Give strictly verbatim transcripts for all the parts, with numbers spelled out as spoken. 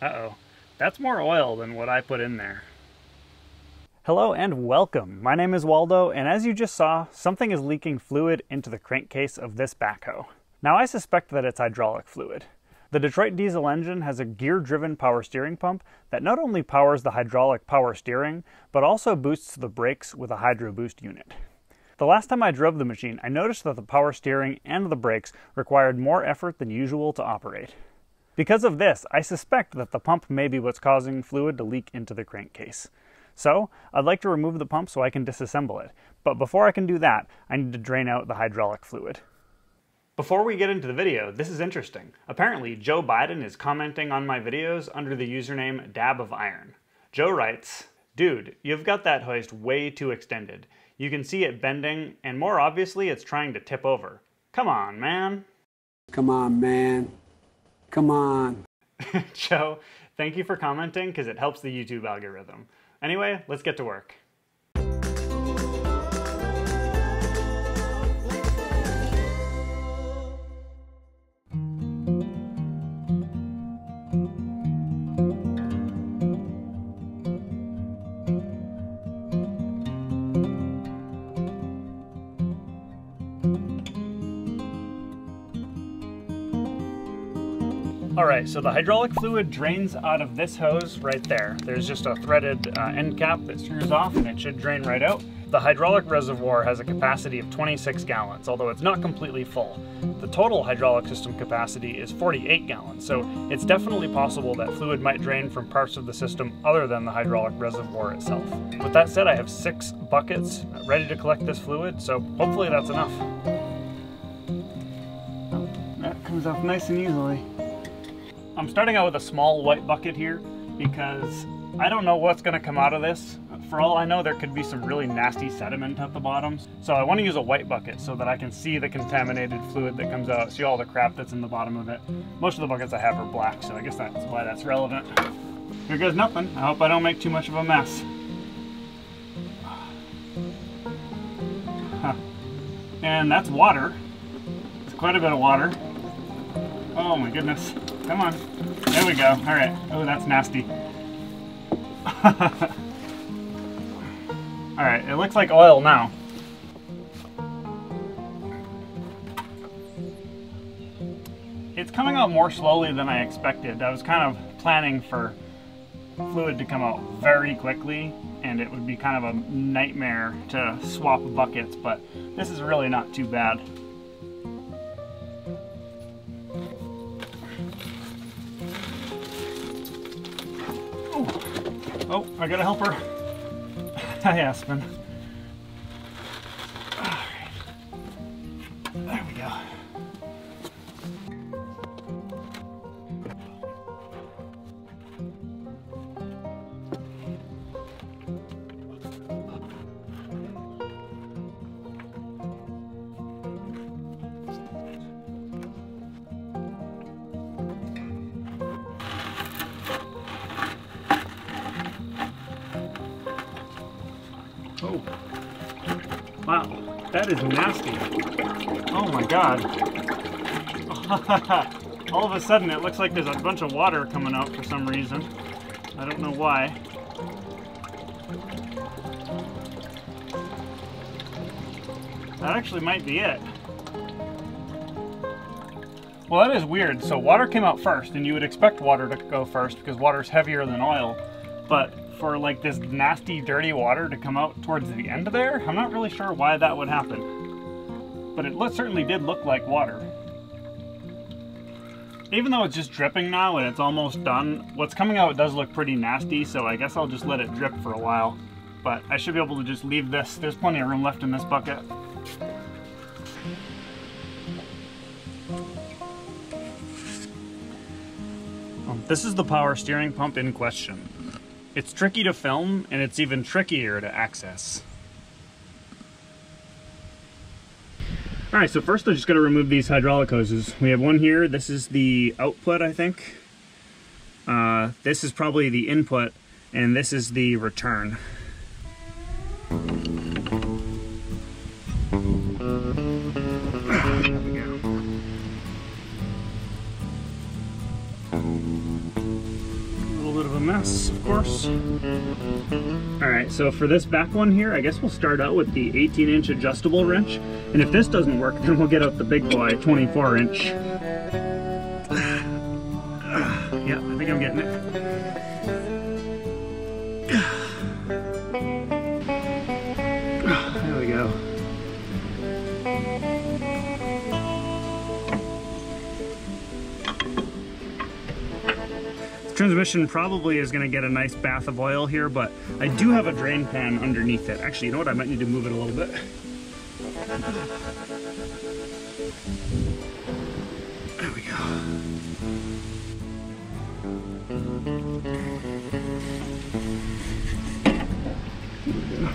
Uh-oh, that's more oil than what I put in there. Hello and welcome. My name is Waldo, and as you just saw, something is leaking fluid into the crankcase of this backhoe. Now I suspect that it's hydraulic fluid. The Detroit diesel engine has a gear-driven power steering pump that not only powers the hydraulic power steering, but also boosts the brakes with a hydro boost unit. The last time I drove the machine, I noticed that the power steering and the brakes required more effort than usual to operate. Because of this, I suspect that the pump may be what's causing fluid to leak into the crankcase. So, I'd like to remove the pump so I can disassemble it, but before I can do that, I need to drain out the hydraulic fluid. Before we get into the video, this is interesting. Apparently, Joe Biden is commenting on my videos under the username Dab of Iron. Joe writes, "Dude, you've got that hoist way too extended. You can see it bending, and more obviously, it's trying to tip over. Come on, man. Come on, man. Come on." Joe, thank you for commenting because it helps the YouTube algorithm. Anyway, let's get to work. Alright, so the hydraulic fluid drains out of this hose right there. There's just a threaded uh, end cap that screws off and it should drain right out. The hydraulic reservoir has a capacity of twenty-six gallons, although it's not completely full. The total hydraulic system capacity is forty-eight gallons, so it's definitely possible that fluid might drain from parts of the system other than the hydraulic reservoir itself. With that said, I have six buckets ready to collect this fluid, so hopefully that's enough. That comes off nice and easily. I'm starting out with a small white bucket here because I don't know what's going to come out of this. For all I know, there could be some really nasty sediment at the bottom. So I want to use a white bucket so that I can see the contaminated fluid that comes out, see all the crap that's in the bottom of it. Most of the buckets I have are black, so I guess that's why that's relevant. Here goes nothing. I hope I don't make too much of a mess. Huh. And that's water. It's quite a bit of water. Oh my goodness. Come on. There we go. All right. Oh, that's nasty. All right. It looks like oil now. It's coming out more slowly than I expected. I was kind of planning for fluid to come out very quickly, and it would be kind of a nightmare to swap buckets, but this is really not too bad. Oh, I gotta help her. Hi, Aspen. All right. There we go. Oh, wow, that is nasty. Oh my god. All of a sudden it looks like there's a bunch of water coming out for some reason. I don't know why. That actually might be it. Well, that is weird. So water came out first, and you would expect water to go first because water's heavier than oil, but for like this nasty, dirty water to come out towards the end of there? I'm not really sure why that would happen. But it certainly did look like water. Even though it's just dripping now and it's almost done, what's coming out does look pretty nasty, so I guess I'll just let it drip for a while. But I should be able to just leave this. There's plenty of room left in this bucket. Um, this is the power steering pump in question. It's tricky to film, and it's even trickier to access. All right, so first I'm just gonna remove these hydraulic hoses. We have one here, this is the output, I think. Uh, this is probably the input, and this is the return. There we go. mess, of course. All right, so for this back one here, I guess we'll start out with the eighteen inch adjustable wrench. And if this doesn't work, then we'll get out the big boy twenty-four inch. Yeah, I think I'm getting it. There we go. Transmission probably is going to get a nice bath of oil here, but I do have a drain pan underneath it. Actually, you know what? I might need to move it a little bit. There we go. There we go.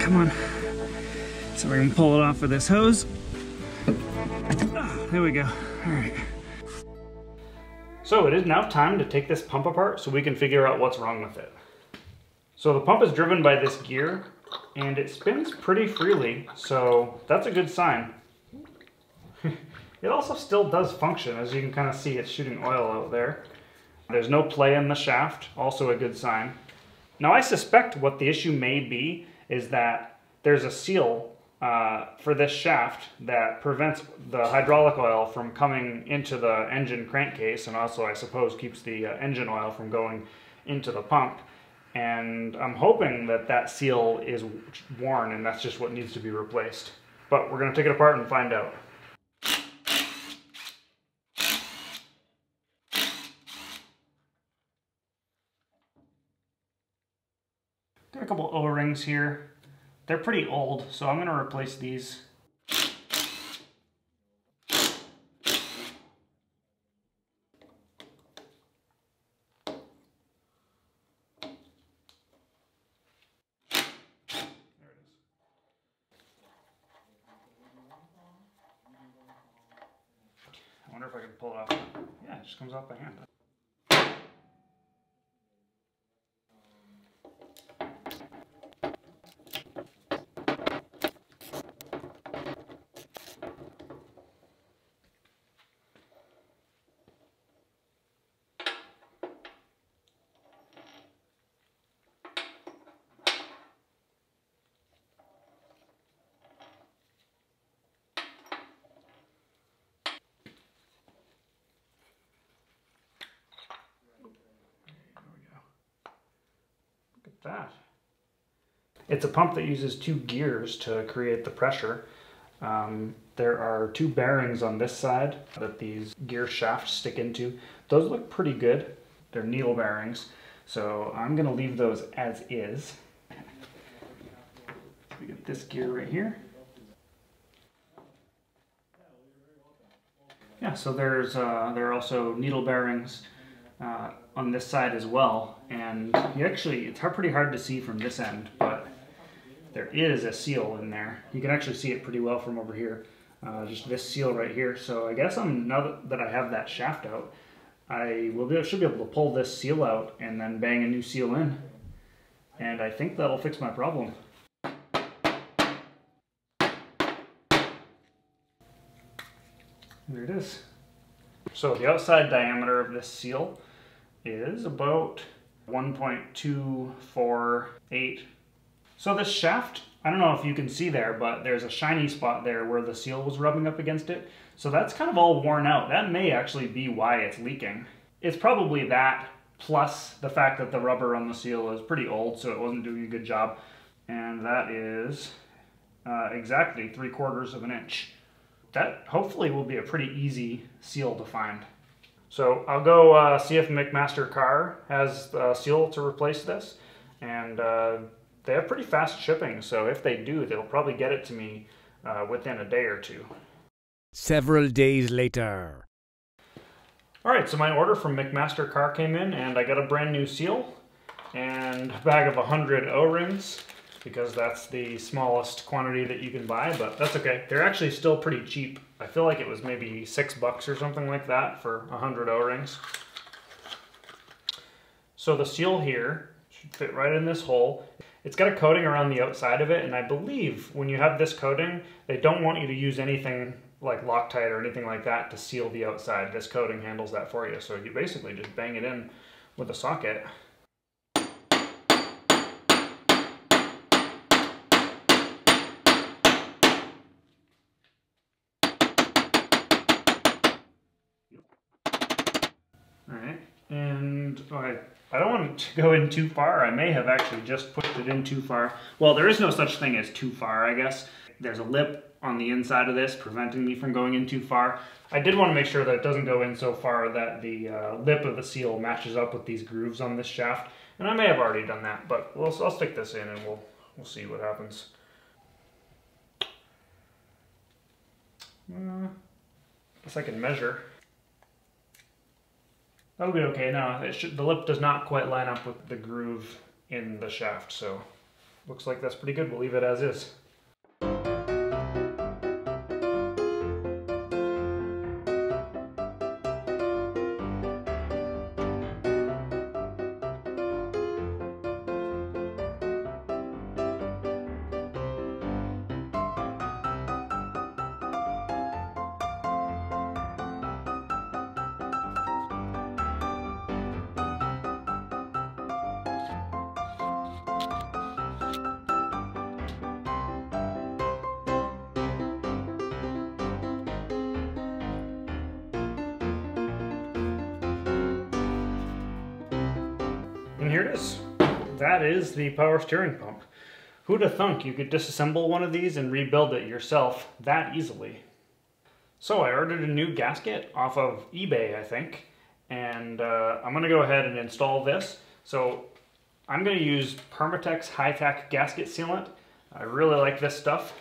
Come on. So we're going to pull it off with this hose. Oh, there we go. All right. So it is now time to take this pump apart so we can figure out what's wrong with it. So the pump is driven by this gear and it spins pretty freely, so that's a good sign. It also still does function, as you can kind of see it's shooting oil out there. There's no play in the shaft, also a good sign. Now I suspect what the issue may be is that there's a seal uh, for this shaft that prevents the hydraulic oil from coming into the engine crankcase, and also I suppose keeps the uh, engine oil from going into the pump. And I'm hoping that that seal is worn and that's just what needs to be replaced. But we're gonna take it apart and find out. There are a couple O-rings here. They're pretty old, so I'm gonna replace these. I wonder if I can pull it off. Yeah, it just comes off by hand. That. It's a pump that uses two gears to create the pressure. Um, there are two bearings on this side that these gear shafts stick into. Those look pretty good. They're needle bearings, so I'm going to leave those as is. We get this gear right here. Yeah, so there's uh, there are also needle bearings Uh, on this side as well, and you actually, it's hard, pretty hard to see from this end, but there is a seal in there. You can actually see it pretty well from over here, uh, just this seal right here. So I guess I'm, now that I have that shaft out, I will be, should be able to pull this seal out and then bang a new seal in, and I think that'll fix my problem. There it is. So the outside diameter of this seal is about one point two four eight. So this shaft, I don't know if you can see there, but there's a shiny spot there where the seal was rubbing up against it. So that's kind of all worn out. That may actually be why it's leaking. It's probably that, plus the fact that the rubber on the seal is pretty old, so it wasn't doing a good job. And that is uh, exactly three quarters of an inch. That hopefully will be a pretty easy seal to find. So I'll go uh, see if McMaster Carr has a seal to replace this, and uh, they have pretty fast shipping, so if they do, they'll probably get it to me uh, within a day or two. Several days later. All right, so my order from McMaster Carr came in, and I got a brand new seal and a bag of one hundred O-rings, because that's the smallest quantity that you can buy, but that's okay. They're actually still pretty cheap. I feel like it was maybe six bucks or something like that for one hundred O-rings. So the seal here should fit right in this hole. It's got a coating around the outside of it, and I believe when you have this coating, they don't want you to use anything like Loctite or anything like that to seal the outside. This coating handles that for you, so you basically just bang it in with a socket. Alright, and okay, I don't want it to go in too far. I may have actually just pushed it in too far. Well, there is no such thing as too far, I guess. There's a lip on the inside of this preventing me from going in too far. I did want to make sure that it doesn't go in so far that the uh, lip of the seal matches up with these grooves on this shaft. And I may have already done that, but we'll, I'll stick this in and we'll, we'll see what happens. Uh, guess I can measure. That'll be okay now. It should, the lip does not quite line up with the groove in the shaft, so looks like that's pretty good. We'll leave it as is. And here it is. That is the power steering pump. Who'd have thunk you could disassemble one of these and rebuild it yourself that easily? So I ordered a new gasket off of eBay, I think, and uh, I'm gonna go ahead and install this. So I'm gonna use Permatex Hi-Tac gasket sealant. I really like this stuff.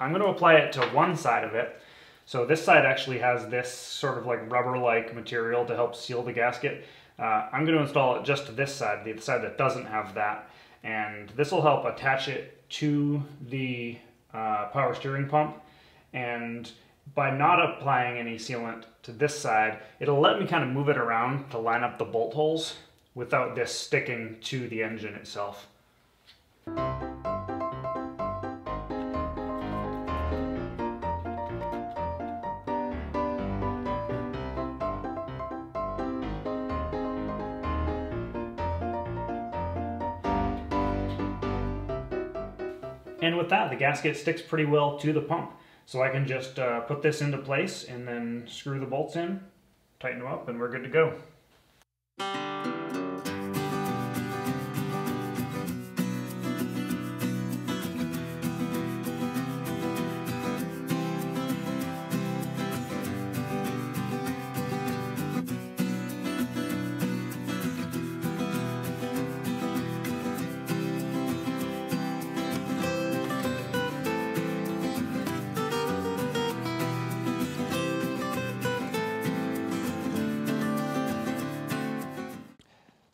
I'm gonna apply it to one side of it. So this side actually has this sort of like rubber-like material to help seal the gasket. Uh, I'm going to install it just to this side, the side that doesn't have that, and this will help attach it to the uh, power steering pump. And by not applying any sealant to this side, it'll let me kind of move it around to line up the bolt holes without this sticking to the engine itself. And with that, the gasket sticks pretty well to the pump. So I can just uh, put this into place and then screw the bolts in, tighten them up, and we're good to go.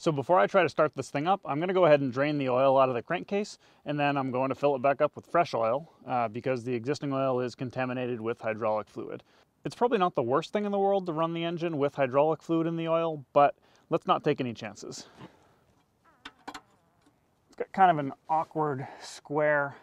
So before I try to start this thing up, I'm going to go ahead and drain the oil out of the crankcase, and then I'm going to fill it back up with fresh oil uh, because the existing oil is contaminated with hydraulic fluid. It's probably not the worst thing in the world to run the engine with hydraulic fluid in the oil, but let's not take any chances. It's got kind of an awkward square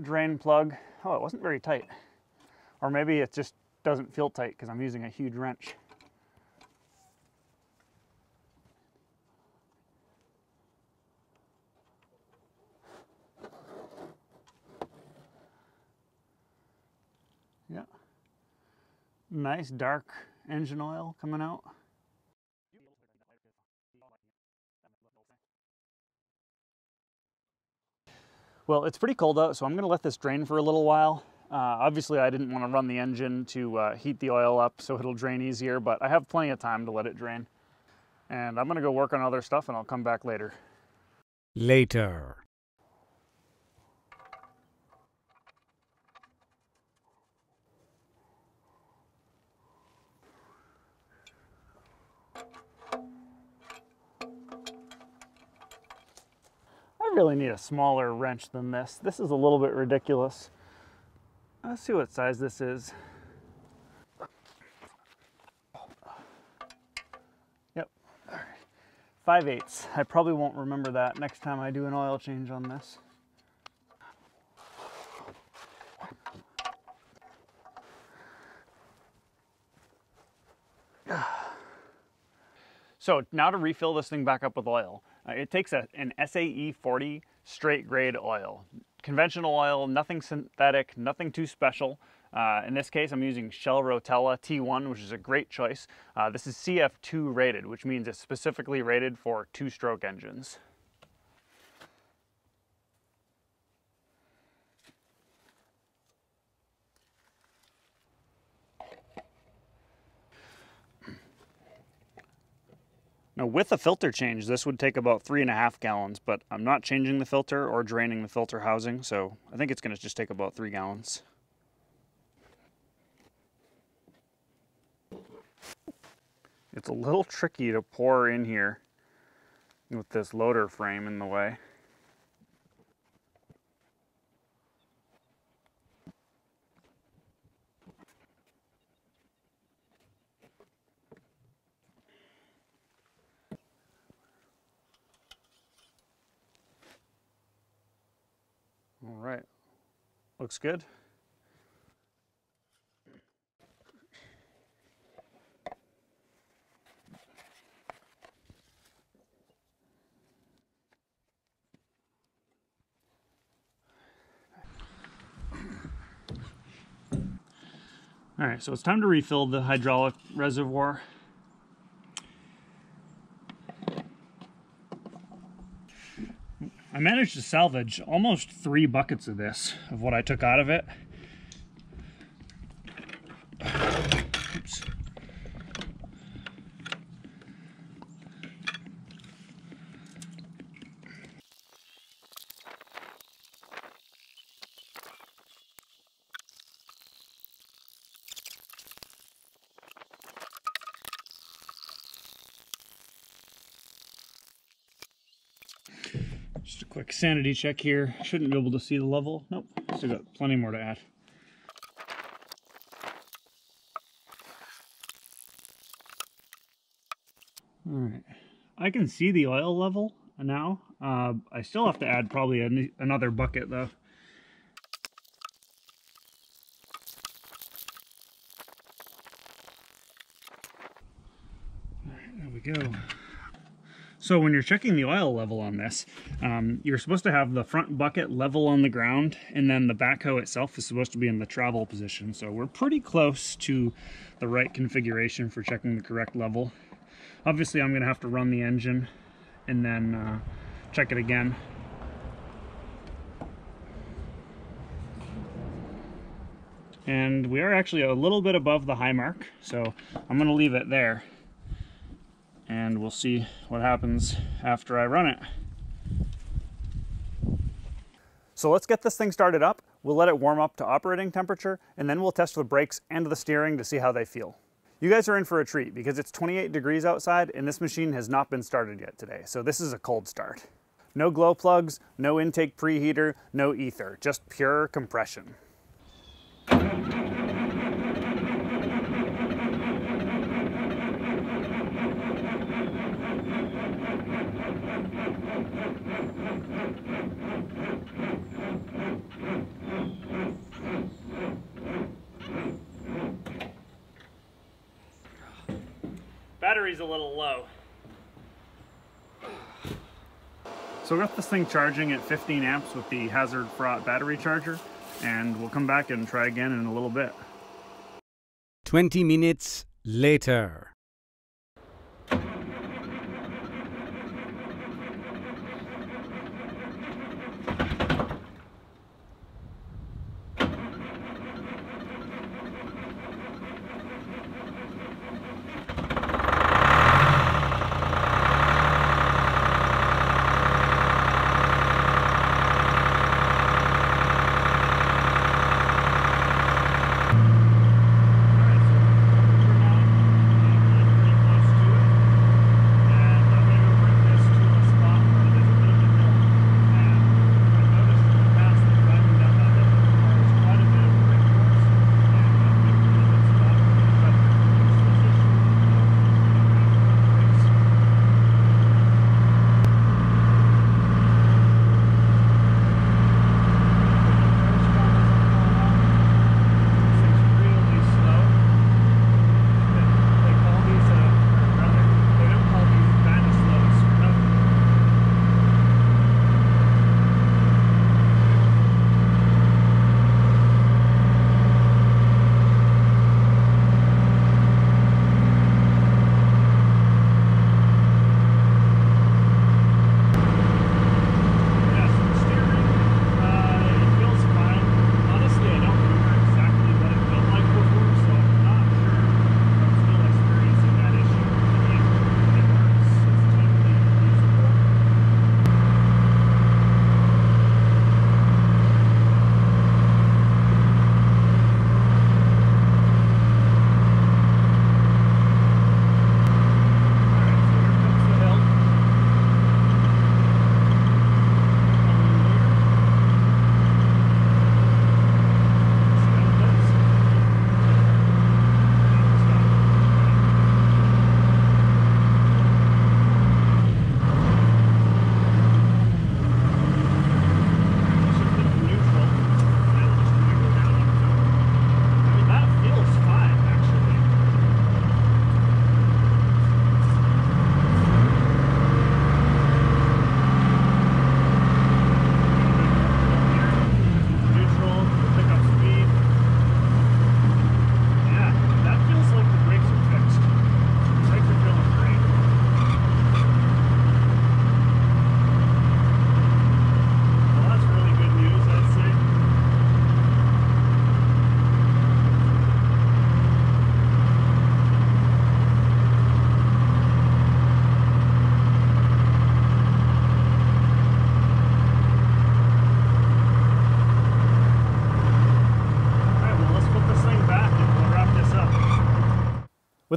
drain plug. Oh, it wasn't very tight. Or maybe it just doesn't feel tight because I'm using a huge wrench. Yeah, nice dark engine oil coming out. Well, it's pretty cold out, so I'm going to let this drain for a little while. Uh, obviously, I didn't want to run the engine to uh, heat the oil up so it'll drain easier, but I have plenty of time to let it drain. And I'm going to go work on other stuff, and I'll come back later. Later. really need a smaller wrench than this. This is a little bit ridiculous. Let's see what size this is. Yep, all right. five eighths. I probably won't remember that next time I do an oil change on this. So now to refill this thing back up with oil, uh, it takes a, an S A E forty straight grade oil. Conventional oil, nothing synthetic, nothing too special. Uh, in this case, I'm using Shell Rotella T one, which is a great choice. Uh, this is C F two rated, which means it's specifically rated for two-stroke engines. Now with a filter change, this would take about three and a half gallons, but I'm not changing the filter or draining the filter housing, so I think it's gonna just take about three gallons. It's a little tricky to pour in here with this loader frame in the way. All right, looks good. All right, so it's time to refill the hydraulic reservoir. I managed to salvage almost three buckets of this, of what I took out of it. Oops. Just a quick sanity check here. Shouldn't be able to see the level. Nope, still got plenty more to add. All right, I can see the oil level now. Uh, I still have to add probably an another bucket though. All right, there we go. So when you're checking the oil level on this, um, you're supposed to have the front bucket level on the ground, and then the backhoe itself is supposed to be in the travel position. So we're pretty close to the right configuration for checking the correct level. Obviously, I'm gonna have to run the engine and then uh, check it again. And we are actually a little bit above the high mark, so I'm gonna leave it there. And we'll see what happens after I run it. So let's get this thing started up. We'll let it warm up to operating temperature, and then we'll test the brakes and the steering to see how they feel. You guys are in for a treat because it's twenty-eight degrees outside and this machine has not been started yet today. So this is a cold start. No glow plugs, no intake preheater, no ether, just pure compression. Battery's a little low. So we got this thing charging at fifteen amps with the Hazard Fraught battery charger, and we'll come back and try again in a little bit. twenty minutes later.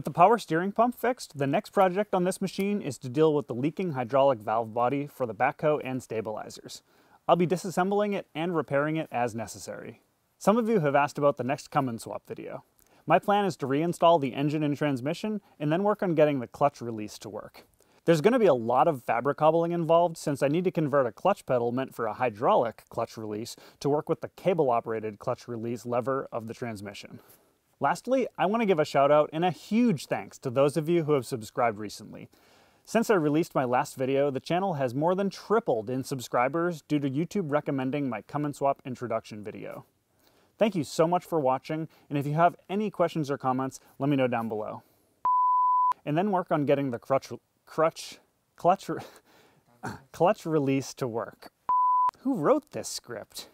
With the power steering pump fixed, the next project on this machine is to deal with the leaking hydraulic valve body for the backhoe and stabilizers. I'll be disassembling it and repairing it as necessary. Some of you have asked about the next Cummins swap video. My plan is to reinstall the engine and transmission and then work on getting the clutch release to work. There's going to be a lot of fabric hobbling involved since I need to convert a clutch pedal meant for a hydraulic clutch release to work with the cable-operated clutch release lever of the transmission. Lastly, I want to give a shout out and a huge thanks to those of you who have subscribed recently. Since I released my last video, the channel has more than tripled in subscribers due to YouTube recommending my Cummins swap introduction video. Thank you so much for watching, and if you have any questions or comments, let me know down below. And then work on getting the crutch... Crutch, clutch, clutch release to work. Who wrote this script?